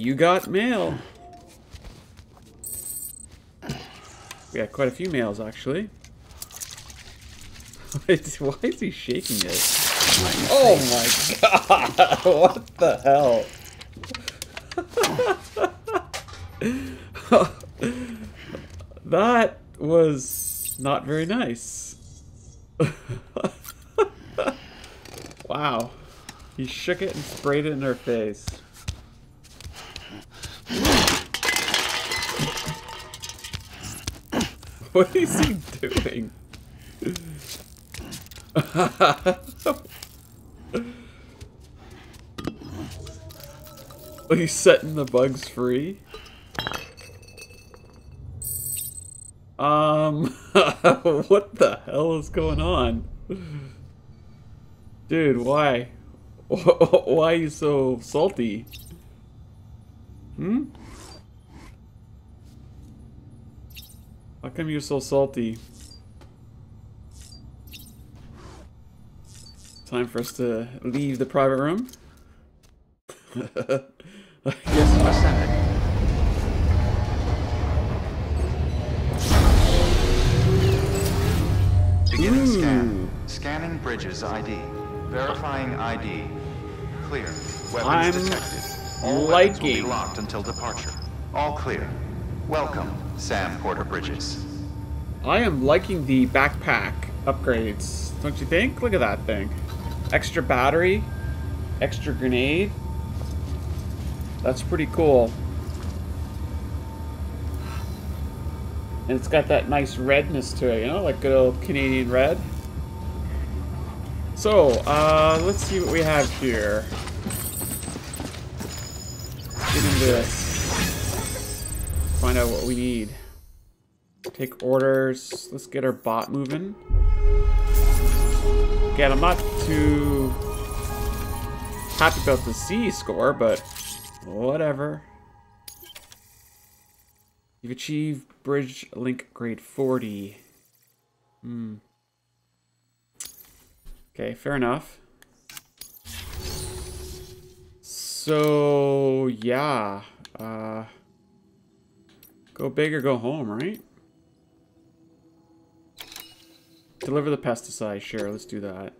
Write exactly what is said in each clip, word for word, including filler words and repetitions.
You got mail. We got quite a few mails, actually. Why is he shaking it? Oh my god! What the hell? That was not very nice. Wow. He shook it and sprayed it in her face. What is he doing? Are you setting the bugs free? Um, what the hell is going on? Dude, why? Why are you so salty? Hmm? How come you're so salty? Time for us to leave the private room. I guess my stomach. Beginning scan. Scanning Bridges I D. Verifying I D. Clear. Weapons I'm detected. All liking. Weapons will be locked until departure. All clear. Welcome, Sam Porter Bridges. I am liking the backpack upgrades. Don't you think? Look at that thing. Extra battery. Extra grenade. That's pretty cool. And it's got that nice redness to it, you know, like good old Canadian red. So, uh, let's see what we have here. Get into this. Find out what we need. Take orders. Let's get our bot moving. Again, I'm not too happy about the C score, but whatever. You've achieved Bridge Link grade forty. Hmm. Okay, fair enough. So, yeah. Uh, go big or go home, right? Deliver the pesticide, sure, let's do that.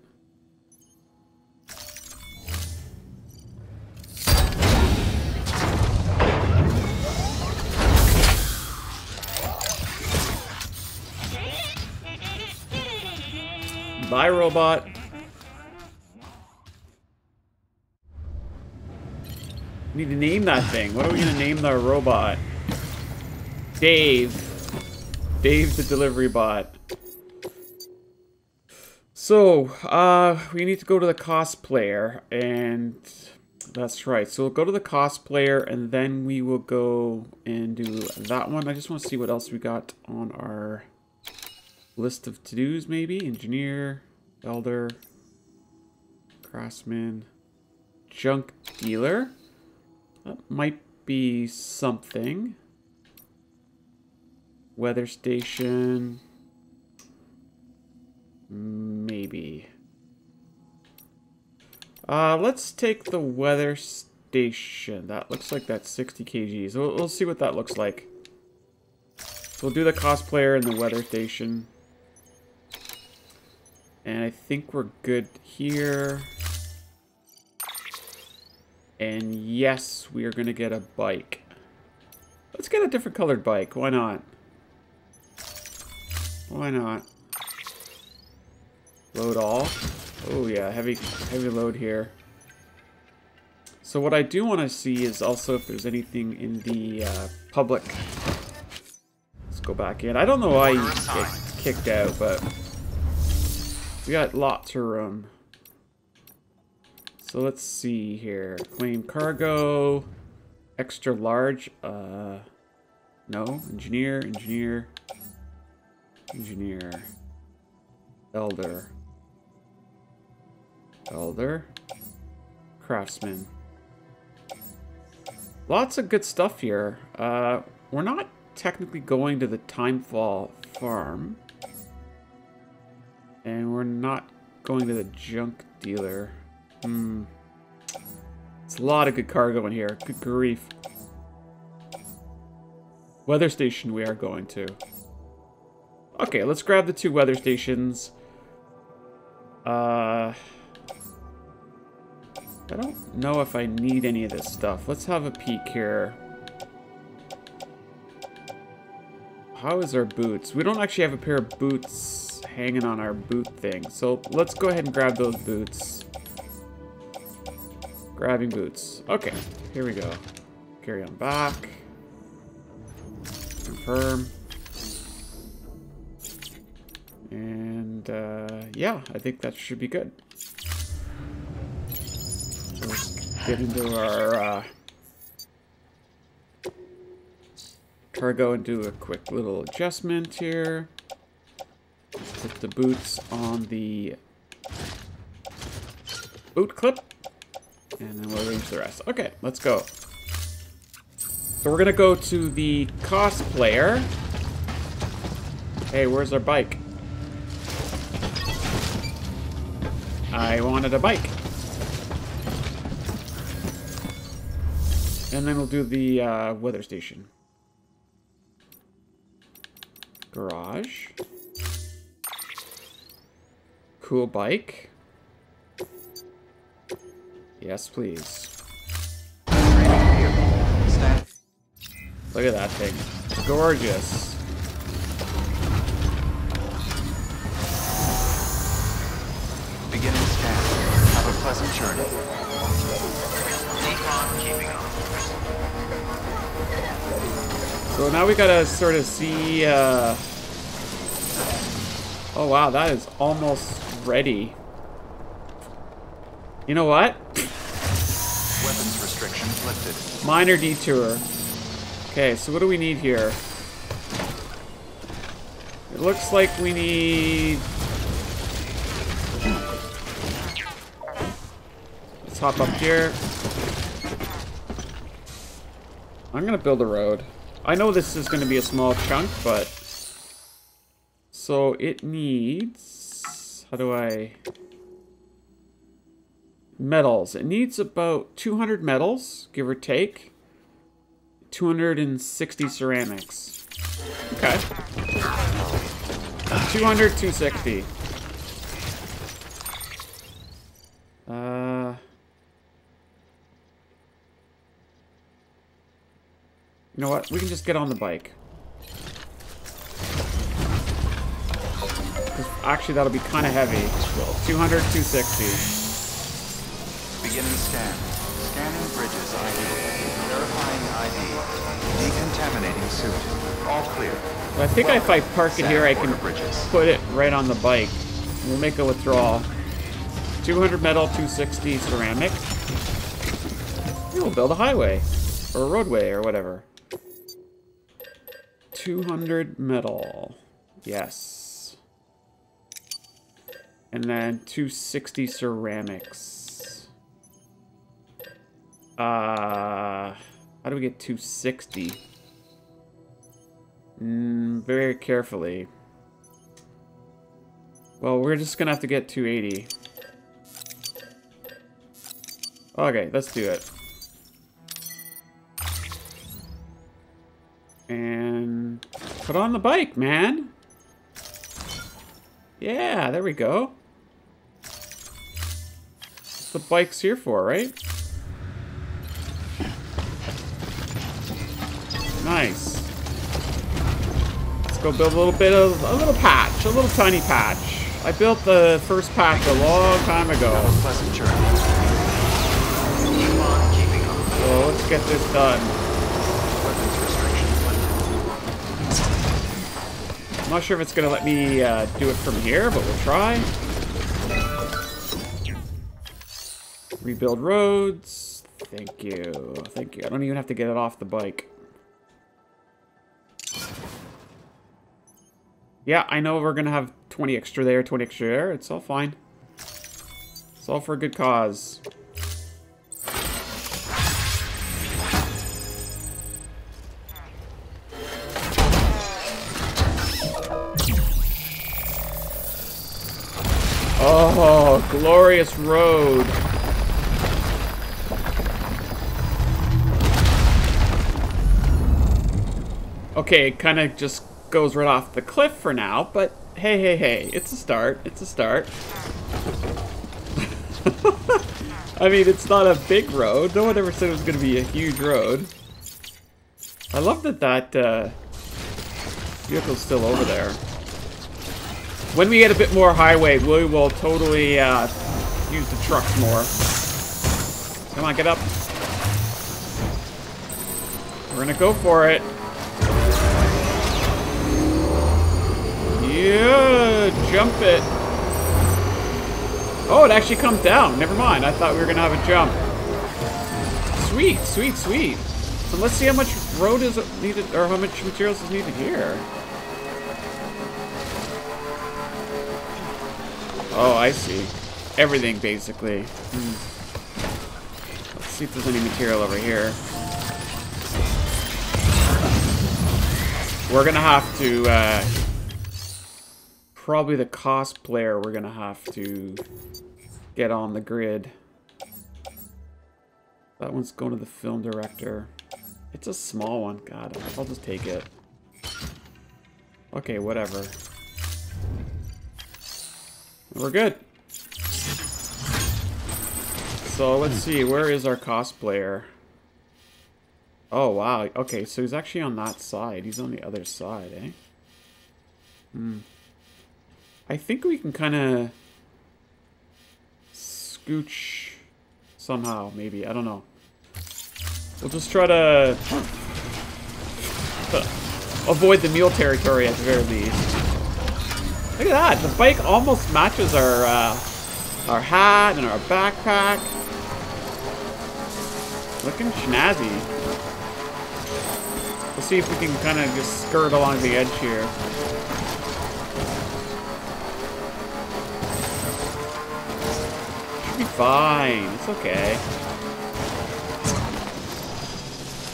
Bye, robot. We need to name that thing. What are we gonna name the robot? Dave. Dave the delivery bot. So, uh, we need to go to the cosplayer, and that's right. So we'll go to the cosplayer, and then we will go and do that one. I just want to see what else we got on our list of to-dos, maybe. Engineer, elder, craftsman, junk dealer. That might be something. Weather station. Maybe. Uh, let's take the weather station. That looks like that's sixty kilograms. We'll, we'll see what that looks like. So we'll do the cosplayer and the weather station. And I think we're good here. And yes, we are going to get a bike. Let's get a different colored bike. Why not? Why not? Load all. Oh yeah, heavy, heavy load here. So what I do want to see is also if there's anything in the uh, public. Let's go back in. I don't know why you get kicked out, but we got lots of room. So let's see here. Claim cargo. Extra large. Uh, no. Engineer. Engineer. Engineer. Elder. Elder. Craftsman. Lots of good stuff here. Uh, we're not technically going to the Timefall farm. And we're not going to the junk dealer. Hmm. It's a lot of good cargo in here. Good grief. Weather station we are going to. Okay, let's grab the two weather stations. Uh, I don't know if I need any of this stuff. Let's have a peek here. How is our boots? We don't actually have a pair of boots hanging on our boot thing. So let's go ahead and grab those boots. Grabbing boots. Okay, here we go. Carry on back. Confirm. And uh, yeah, I think that should be good. Let's get into our uh, cargo and do a quick little adjustment here. Let's put the boots on the boot clip, and then we'll arrange the rest. Okay, let's go. So we're gonna go to the cosplayer. Hey, where's our bike? I wanted a bike. And then we'll do the uh, weather station. Garage. Cool bike. Yes, please. Look at that thing. It's gorgeous. Pleasant journey. Keep on keeping on. So now we gotta sort of see. Uh... Oh wow, that is almost ready. You know what? Weapons restriction lifted. Minor detour. Okay, so what do we need here? It looks like we need. Hop up here. I'm gonna build a road. I know this is gonna be a small chunk, but so it needs, how do I, metals. It needs about two hundred metals, give or take. two hundred sixty ceramics. Okay. two hundred, two sixty. Uh You know what? We can just get on the bike. Actually, that'll be kind of heavy. two hundred, two sixty. Beginning scan. Scanning bridges I D. Verifying I D. Decontaminating suit. All clear. Well, I think Welcome. if I park it Sam here, I can bridges. put it right on the bike. We'll make a withdrawal. two hundred metal, two sixty ceramic. We'll build a highway. Or a roadway, or whatever. two hundred metal. Yes. And then two sixty ceramics. Uh, how do we get two sixty? Mm, very carefully. Well, we're just gonna have to get two eighty. Okay, let's do it. And put on the bike, man. Yeah, there we go. That's what the bike's here for, right? Nice. Let's go build a little bit of a little patch, a little tiny patch. I built the first patch a long time ago. So let's get this done. I'm not sure if it's going to let me uh, do it from here, but we'll try. Rebuild roads. Thank you. Thank you. I don't even have to get it off the bike. Yeah, I know we're going to have twenty extra there, twenty extra there. It's all fine. It's all for a good cause. Oh, glorious road. Okay, it kind of just goes right off the cliff for now, but hey, hey, hey, it's a start. It's a start. I mean, it's not a big road. No one ever said it was going to be a huge road. I love that that uh, vehicle's still over there. When we get a bit more highway, we will totally uh, use the trucks more. Come on, get up. We're going to go for it. Yeah, jump it. Oh, it actually comes down. Never mind. I thought we were going to have a jump. Sweet, sweet, sweet. So let's see how much road is needed, or how much materials is needed here. Oh, I see. Everything, basically. Hmm. Let's see if there's any material over here. We're going to have to... Uh, probably the cost player we're gonna have to get on the grid. That one's going to the film director. It's a small one. God, I'll just take it. Okay, whatever. We're good. So let's see, where is our cost player? Oh wow, okay, so he's actually on that side. He's on the other side, eh? Hmm. I think we can kind of scooch somehow, maybe. I don't know. We'll just try to avoid the mule territory at the very least. Look at that. The bike almost matches our, uh, our hat and our backpack. Looking schnazzy. We'll see if we can kind of just skirt along the edge here. Fine, it's okay.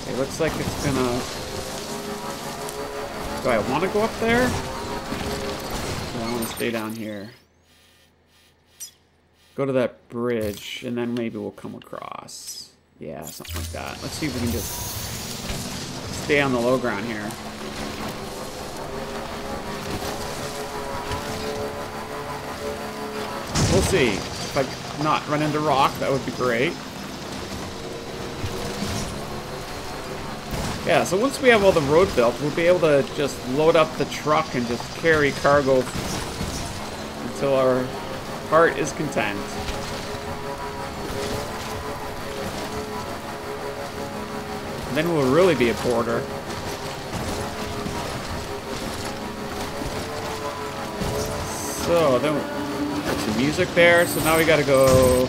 It looks like it's gonna... Do I want to go up there? Or I want to stay down here. Go to that bridge, and then maybe we'll come across. Yeah, something like that. Let's see if we can just stay on the low ground here. We'll see. Like, not run into rock, that would be great. Yeah, so once we have all the road built, we'll be able to just load up the truck and just carry cargo until our heart is content. And then we'll really be a porter. So then we'll some music there, so now we gotta go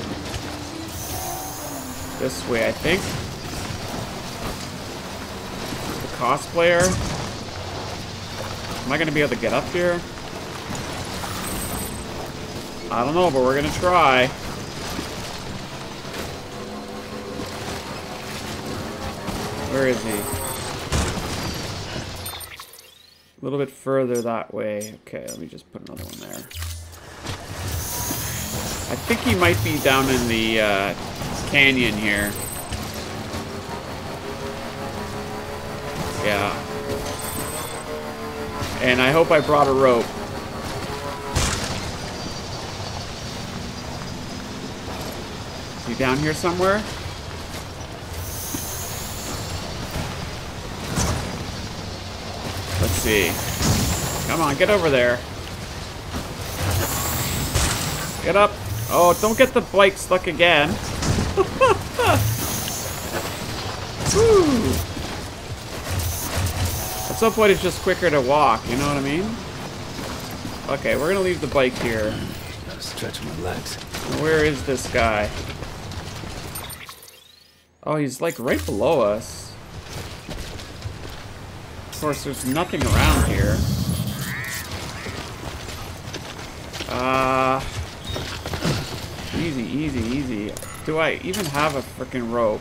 this way, I think. The cosplayer. Am I gonna be able to get up here? I don't know, but we're gonna try. Where is he? A little bit further that way. Okay, let me just put another one there. I think he might be down in the uh, canyon here. Yeah. And I hope I brought a rope. Is he down here somewhere? Let's see. Come on, get over there. Get up. Oh, don't get the bike stuck again. Woo. At some point, it's just quicker to walk, you know what I mean? Okay, we're gonna leave the bike here. Gotta stretch my legs. Where is this guy? Oh, he's like right below us. Of course, there's nothing around here. Uh... Easy, easy, easy. Do I even have a frickin' rope?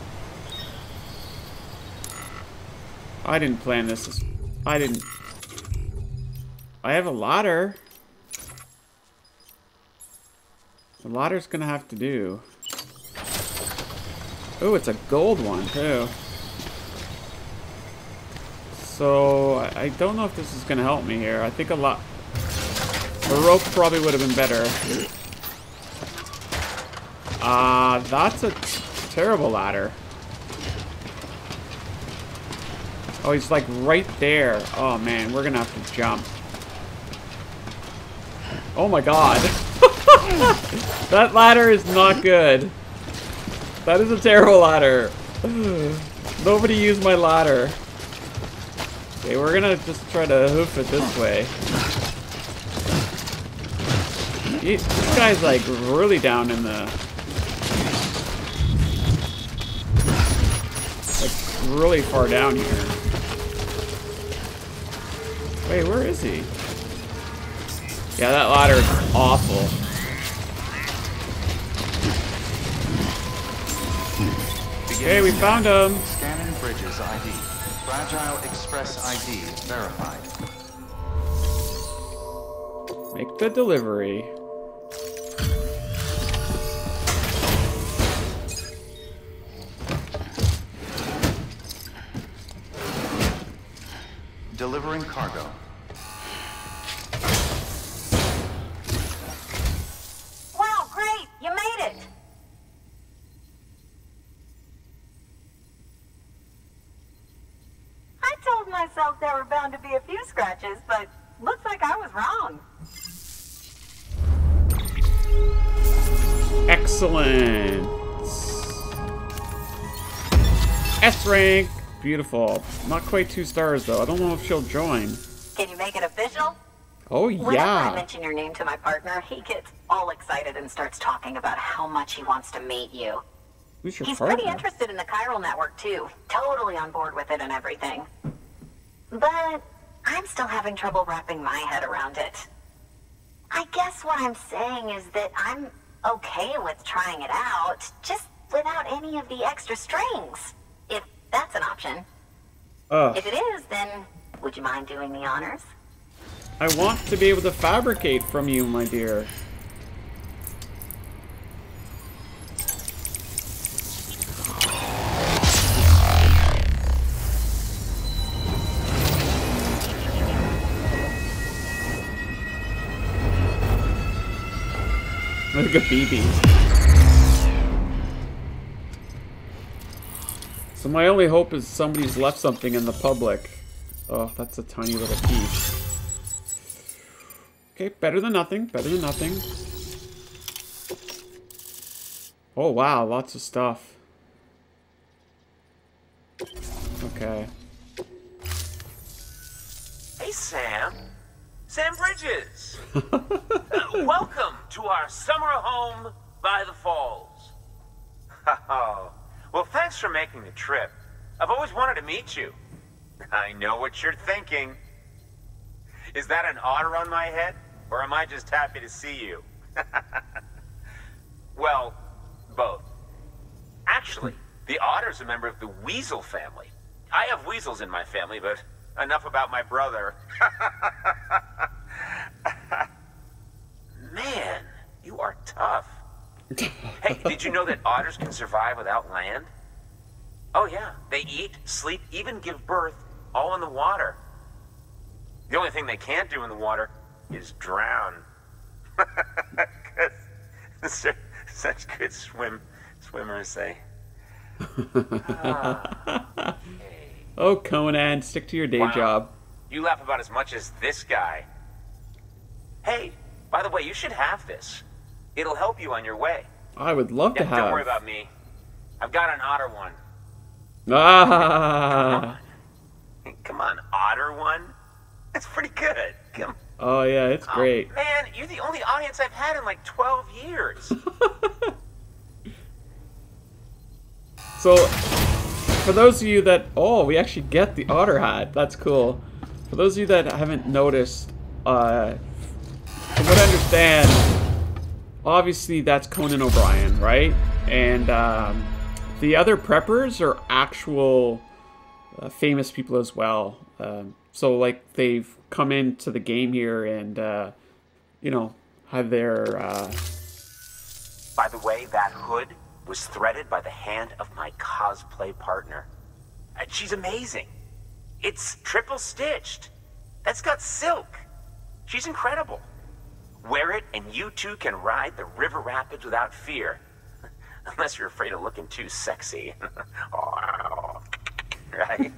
I didn't plan this. I didn't. I have a ladder. The ladder's gonna have to do. Oh, it's a gold one, too. So I don't know if this is going to help me here. I think a lot... The rope probably would have been better. Ah, uh, that's a terrible ladder. Oh, he's like right there. Oh man, we're going to have to jump. Oh my god. That ladder is not good. That is a terrible ladder. Nobody used my ladder. Okay, we're gonna just try to hoof it this way. This guy's like really down in the... Like really far down here. Wait, where is he? Yeah, that ladder is awful. Okay, we found him. Scanning Bridges I D. Fragile Express I D verified. Make the delivery. Delivering cargo. Wow, great! You made it! Myself there were bound to be a few scratches, but looks like I was wrong. Excellent. S rank. Beautiful. Not quite two stars though. I don't know if she'll join. Can you make it official? Oh yeah. Whenever I mention your name to my partner, he gets all excited and starts talking about how much he wants to meet you. Who's your He's partner? Pretty interested in the Chiral Network too. Totally on board with it and everything. But I'm still having trouble wrapping my head around it. I guess what I'm saying is that I'm okay with trying it out, just without any of the extra strings, if that's an option. Uh, if it is, then would you mind doing the honors? I want to be able to fabricate from you, my dear. Look at B B. So my only hope is somebody's left something in the public. Oh, that's a tiny little piece. Okay, better than nothing, better than nothing. Oh wow, lots of stuff. Okay. Hey Sam. Sam Bridges! uh, welcome to our summer home by the falls. Oh, well, thanks for making the trip. I've always wanted to meet you. I know what you're thinking. Is that an otter on my head? Or am I just happy to see you? Well, both. Actually, the otter's a member of the weasel family. I have weasels in my family, but... Enough about my brother. Man, you are tough. Hey, did you know that otters can survive without land? Oh yeah, they eat, sleep, even give birth, all in the water. The only thing they can't do in the water is drown. 'Cause such good swim swimmers say. Ah. Oh, Conan, stick to your day wow. job. You laugh about as much as this guy. Hey, by the way, you should have this. It'll help you on your way. I would love yeah, to have. Don't worry about me. I've got an otter one. Ah! Come on, Come on otter one. That's pretty good. Come. Oh yeah, it's oh, great. Man, you're the only audience I've had in like twelve years. So. For those of you that, oh, we actually get the otter hat. That's cool. For those of you that haven't noticed, uh, from what I understand, obviously that's Conan O'Brien, right? And um, the other preppers are actual uh, famous people as well. Um, so like they've come into the game here and, uh, you know, have their... Uh... By the way, that hood was threaded by the hand of my cosplay partner. And she's amazing. It's triple stitched. That's got silk. She's incredible. Wear it and you too can ride the river rapids without fear. Unless you're afraid of looking too sexy. Right?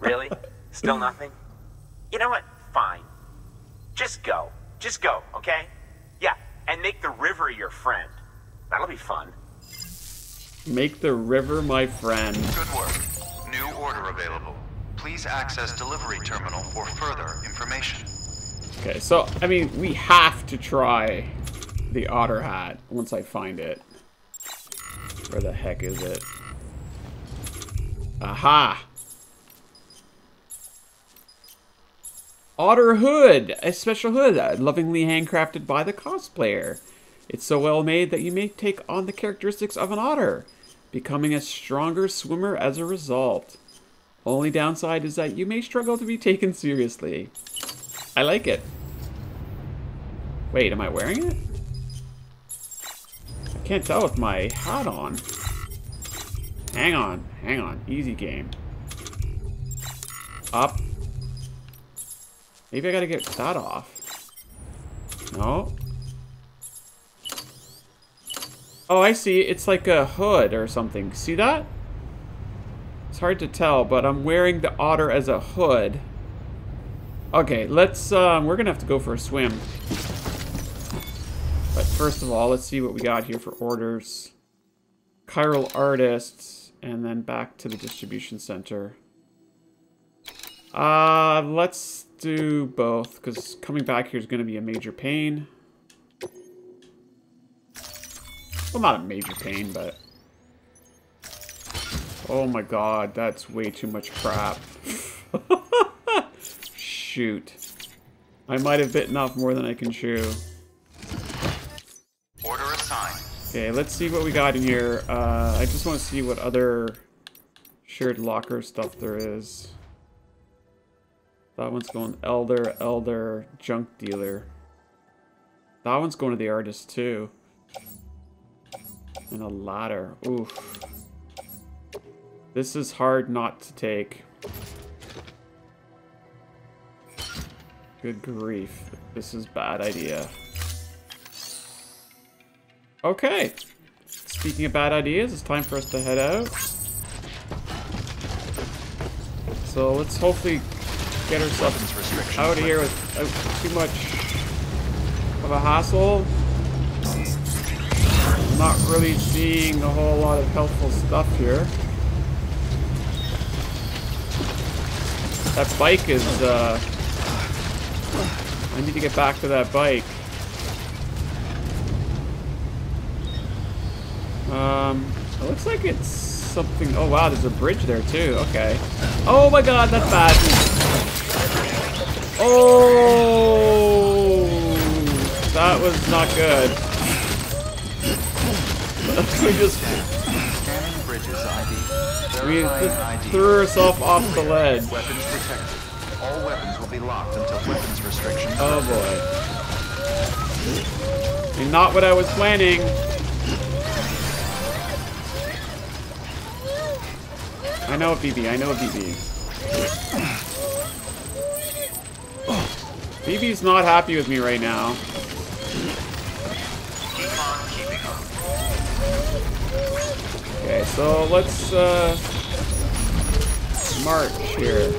Really? Still nothing? You know what? Fine. Just go. Just go, okay? Yeah, and make the river your friend. That'll be fun. Make the river my friend. Good work. New order available. Please access delivery terminal for further information. Okay, so, I mean, we have to try the otter hat once I find it. Where the heck is it? Aha! Otter hood! A special hood, lovingly handcrafted by the cosplayer. It's so well made that you may take on the characteristics of an otter, becoming a stronger swimmer as a result. Only downside is that you may struggle to be taken seriously. I like it. Wait, am I wearing it? I can't tell with my hat on. Hang on, hang on. Easy game. Up. Maybe I gotta get that off. No. Oh, I see. It's like a hood or something. See that? It's hard to tell, but I'm wearing the otter as a hood. Okay, let's, um, we're gonna have to go for a swim. But first of all, let's see what we got here for orders. Chiral artists, and then back to the distribution center. Uh, let's do both, because coming back here is gonna be a major pain. Well, not a major pain, but... Oh my god, that's way too much crap. Shoot. I might have bitten off more than I can chew. Order assigned. Okay, let's see what we got in here. Uh, I just want to see what other shared locker stuff there is. That one's going elder, elder, junk dealer. That one's going to the artist too. And a ladder. Oof. This is hard not to take. Good grief. This is a bad idea. Okay. Speaking of bad ideas, it's time for us to head out. So let's hopefully get ourselves out of here without too much of a hassle. I'm not really seeing a whole lot of helpful stuff here. That bike is... Uh, I need to get back to that bike. Um, it looks like it's something... Oh, wow, there's a bridge there, too. Okay. Oh, my God, that's bad. Oh! That was not good. We just... We just threw herself off the ledge. Weapons protected. All weapons will be locked until weapons restrictions. Oh boy. And not what I was planning. I know a B B, I know a B B. B B's not happy with me right now. Okay, so let's uh march here.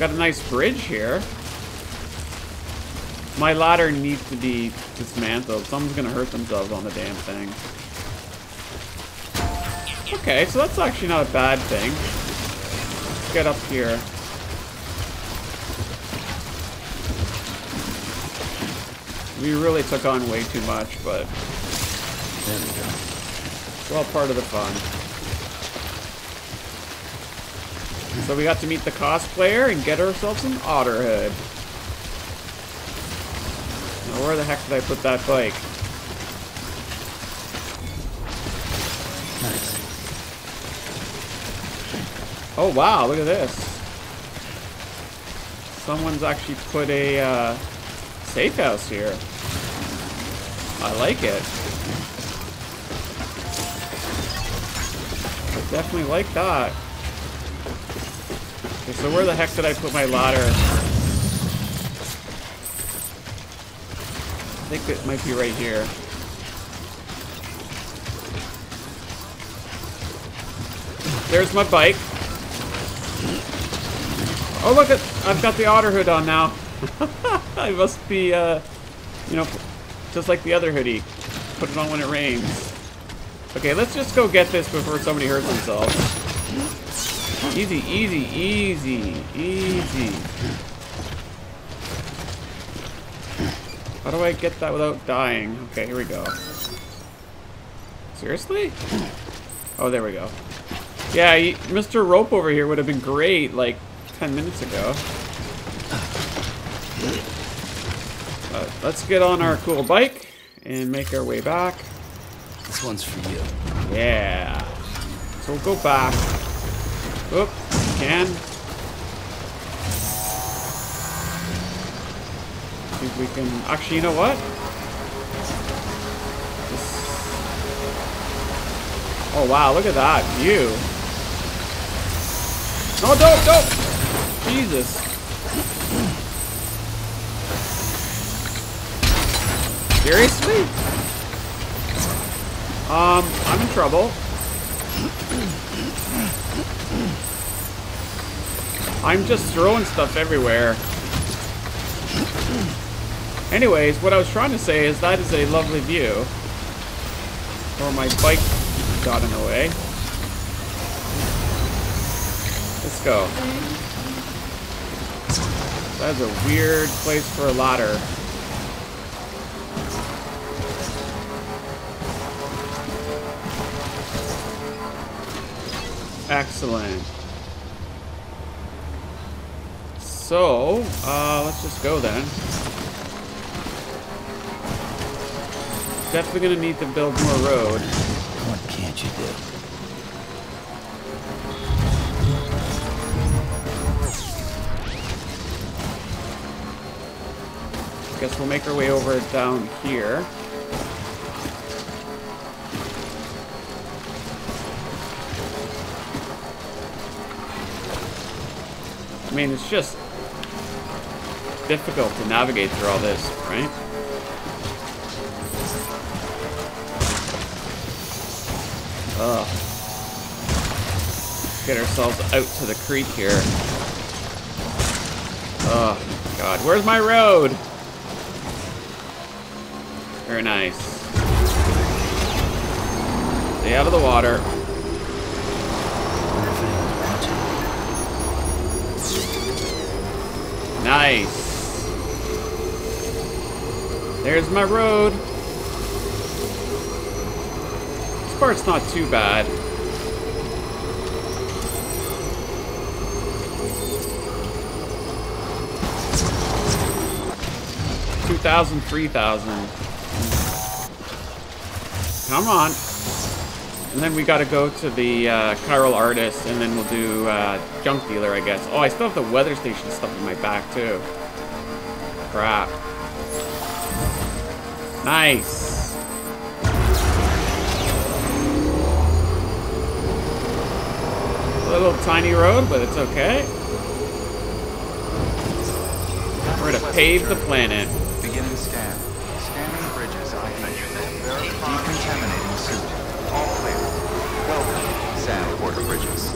Got a nice bridge here. My ladder needs to be dismantled. Someone's gonna hurt themselves on the damn thing. Okay, so that's actually not a bad thing. Let's get up here. We really took on way too much, but there we go. It's all part of the fun. So we got to meet the cosplayer and get ourselves an otter hood. Now where the heck did I put that bike? Nice. Oh wow, look at this. Someone's actually put a uh, safe house here. I like it. Definitely like that. Okay, so where the heck did I put my ladder? I think it might be right here. There's my bike. Oh, look at, I've got the otter hood on now. I must be, uh, you know, just like the other hoodie. Put it on when it rains. Okay, let's just go get this before somebody hurts themselves. Easy, easy, easy, easy. How do I get that without dying? Okay, here we go. Seriously? Oh, there we go. Yeah, Mister Rope over here would have been great, like, ten minutes ago. Uh, let's get on our cool bike and make our way back. This one's for you. Yeah. So we'll go back. Oop, can. See if we can. Actually, you know what? Just... Oh wow! Look at that view. No, don't, don't. Jesus. Seriously? Um, I'm in trouble. I'm just throwing stuff everywhere. Anyways, what I was trying to say is that is a lovely view. Or my bike got in the way. Let's go. That's a weird place for a ladder. Excellent. So, uh, let's just go then. Definitely gonna need to build more road. What can't you do? Guess we'll make our way over down here. I mean, it's just difficult to navigate through all this, right? Ugh. Let's get ourselves out to the creek here. Oh, God. Where's my road? Very nice. Stay out of the water. Nice. There's my road. This part's not too bad. two thousand, three thousand. Come on. And then we gotta go to the uh, Chiral Artist, and then we'll do uh, Junk Dealer, I guess. Oh, I still have the weather station stuff in my back, too. Crap. Nice. A little tiny road, but it's okay. We're gonna pave the planet. Beginning scan. Scanning bridges I D. Decontaminating suit. All clear. Welcome, Sam Porter Bridges.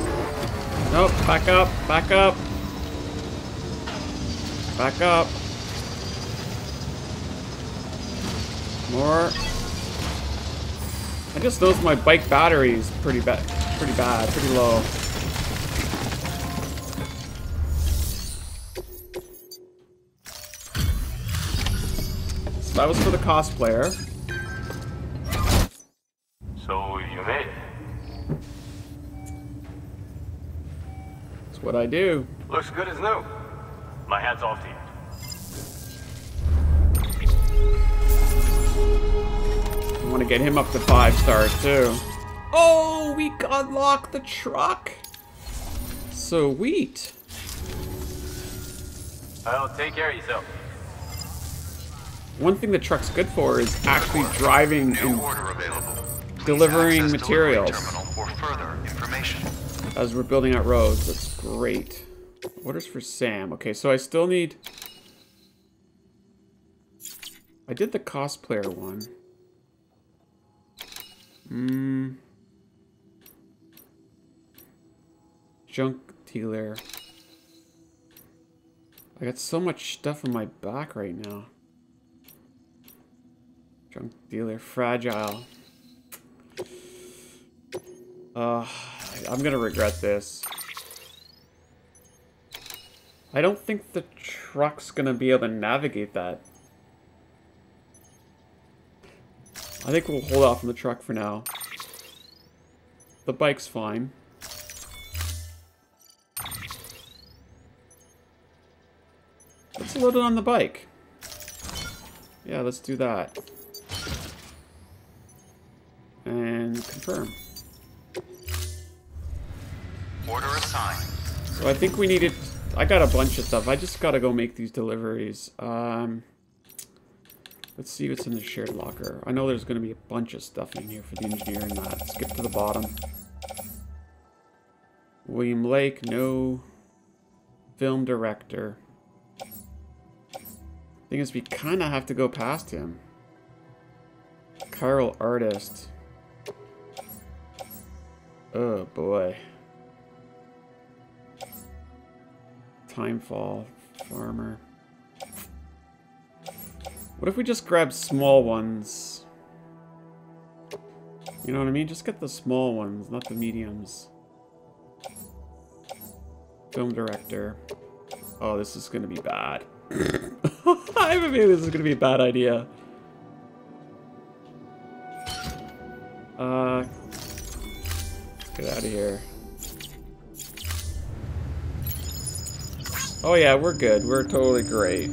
Nope, back up, back up. Back up. More. I just noticed my bike battery's pretty bad, pretty bad, pretty low. That was for the cosplayer. So you made it. That's what I do. Looks good as new. My hat's off to you. I want to get him up to five stars too. Oh, we unlocked the truck. Sweet. Well, take care of yourself. One thing the truck's good for is actually driving and delivering materials. or further information. As we're building out roads, that's great. Orders for Sam. Okay, so I still need... I did the cosplayer one. Hmm. Junk dealer. I got so much stuff in my back right now. Junk dealer, fragile. Uh, I'm gonna regret this. I don't think the truck's gonna be able to navigate that. I think we'll hold off on the truck for now. The bike's fine. Let's load it on the bike. Yeah, let's do that. And confirm. Order assigned. So I think we needed... I got a bunch of stuff. I just gotta go make these deliveries. Um, let's see what's in the shared locker. I know there's gonna be a bunch of stuff in here for the engineer and that. Let's get to the bottom. William Lake, no. Film director. Thing is, we kind of have to go past him. Chiral artist. Oh boy. Timefall farmer. What if we just grab small ones? You know what I mean? Just get the small ones, not the mediums. Film director. Oh, this is gonna be bad. I have a feeling this is gonna be a bad idea. Uh, let's get out of here. Oh yeah, we're good. We're totally great.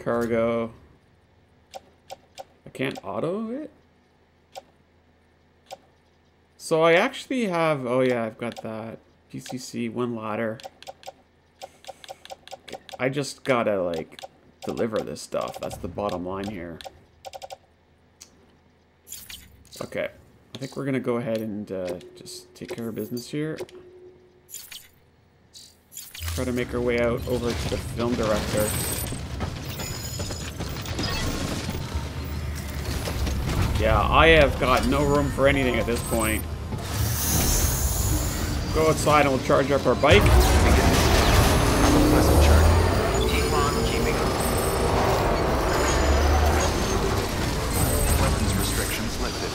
Cargo. I can't auto it? So I actually have... Oh yeah, I've got that. P C C, one ladder. I just gotta, like, deliver this stuff. That's the bottom line here. Okay. I think we're gonna go ahead and uh, just take care of business here. Try to make our way out over to the film director. Yeah, I have got no room for anything at this point. Go outside and we'll charge up our bike. Keep on keeping up. Weapons restrictions lifted.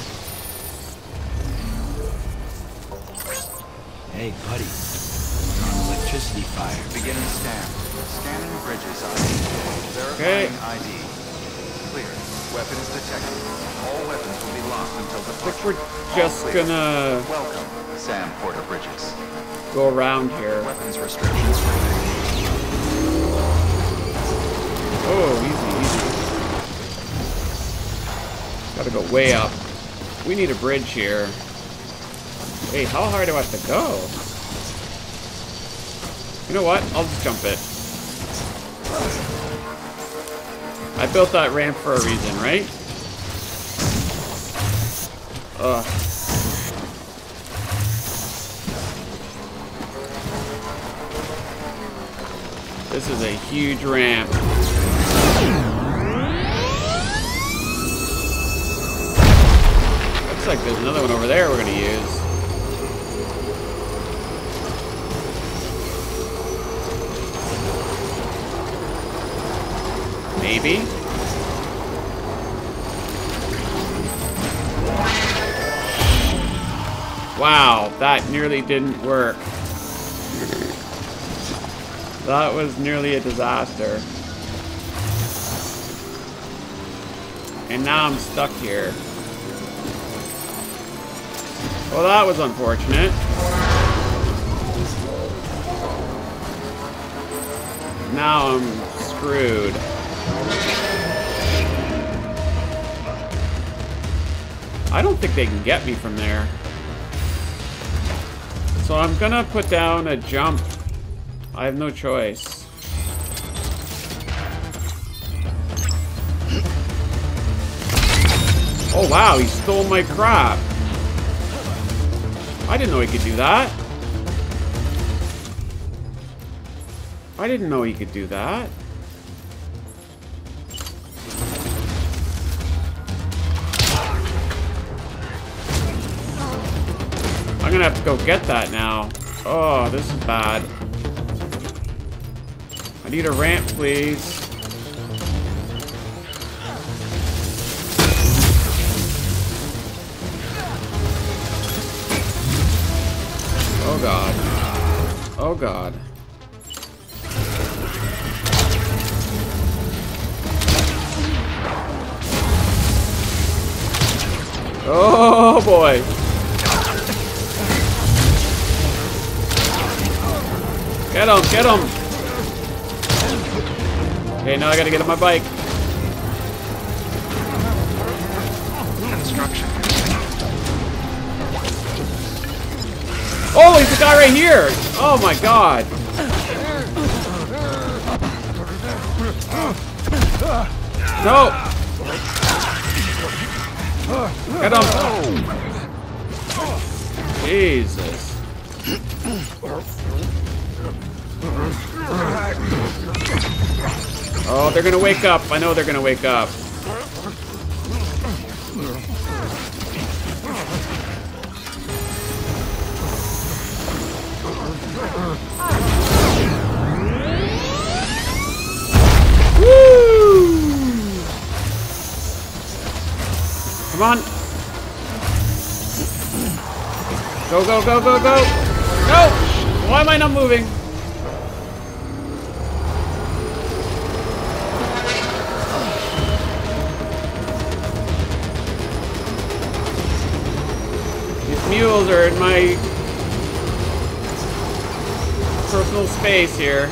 Hey, buddy. Electricity fire. Beginning scan. Scanning Bridges I D. Verifying I D. Clear. Weapons detected. All weapons will be locked until the I think we're just gonna... Welcome, Sam Porter Bridges. Go around here. Weapons restrictions. Oh, easy, easy. Gotta go way up. We need a bridge here. Hey, how hard do I have to go? You know what? I'll just jump it. I built that ramp for a reason, right? Ugh. This is a huge ramp. Looks like there's another one over there we're gonna use. Maybe? Wow, that nearly didn't work. That was nearly a disaster. And now I'm stuck here. Well, that was unfortunate. Now I'm screwed. I don't think they can get me from there. So I'm gonna put down a jump. I have no choice. Oh wow, he stole my crop. I didn't know he could do that. I didn't know he could do that. I'm gonna have to go get that now. Oh, this is bad. I need a ramp, please. Oh god. Oh god. Oh boy. Get him, get him. Okay, now I gotta get on my bike. Construction. Oh, he's the guy right here! Oh my god! No! Get him! Jesus. Oh, they're gonna wake up. I know they're gonna wake up. Come on. Go, go, go, go, go. No! Why am I not moving? These mules are in my personal space here.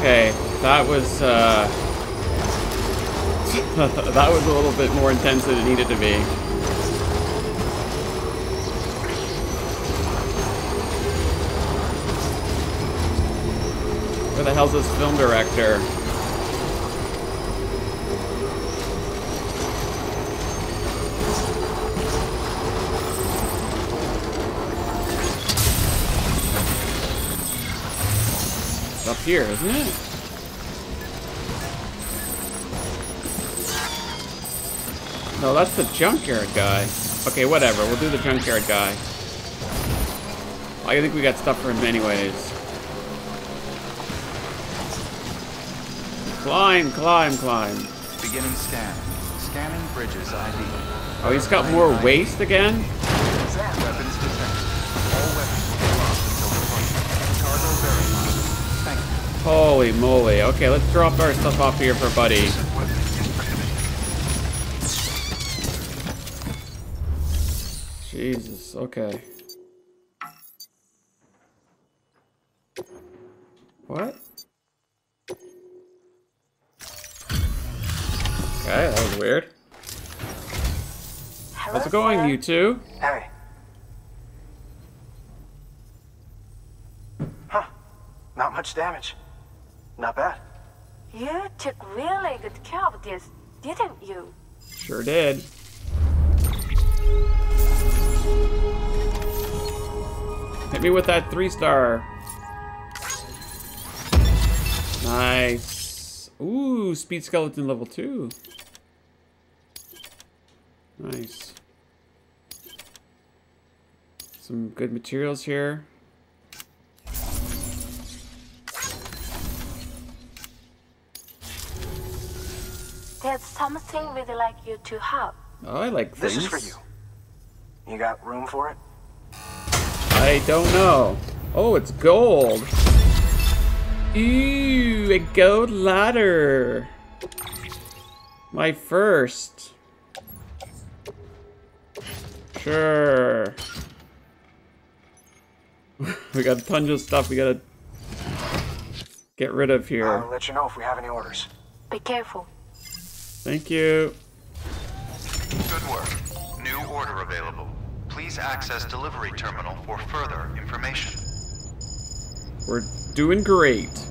Okay, that was, uh, that was a little bit more intense than it needed to be. Where the hell's this film director? Up here, isn't it? No, that's the junkyard guy. Okay, whatever. We'll do the junkyard guy. I think we got stuff for him anyways. Climb, climb, climb. Beginning scan. Scanning Bridges I D. Oh, he's got more waste again? Weapons detected. All weapons lost until deployment. Cargo verified. Holy moly. Okay, let's drop our stuff off here for Buddy. Jesus, okay. What? Okay, that was weird. Hello, how's it going, Sam? You two? Hey. Huh. Not much damage. Not bad. You took really good care of this, didn't you? Sure did. Hit me with that three star. Nice. Ooh, speed skeleton level two. Nice. Some good materials here. There's something we'd like you to have. Oh, I like things. This is for you. You got room for it? I don't know. Oh, it's gold. Ooh, a gold ladder. My first. Sure. We got tons of stuff we gotta get rid of here. I'll let you know if we have any orders. Be careful. Thank you. Good work. New order available. Please access delivery terminal for further information. We're doing great.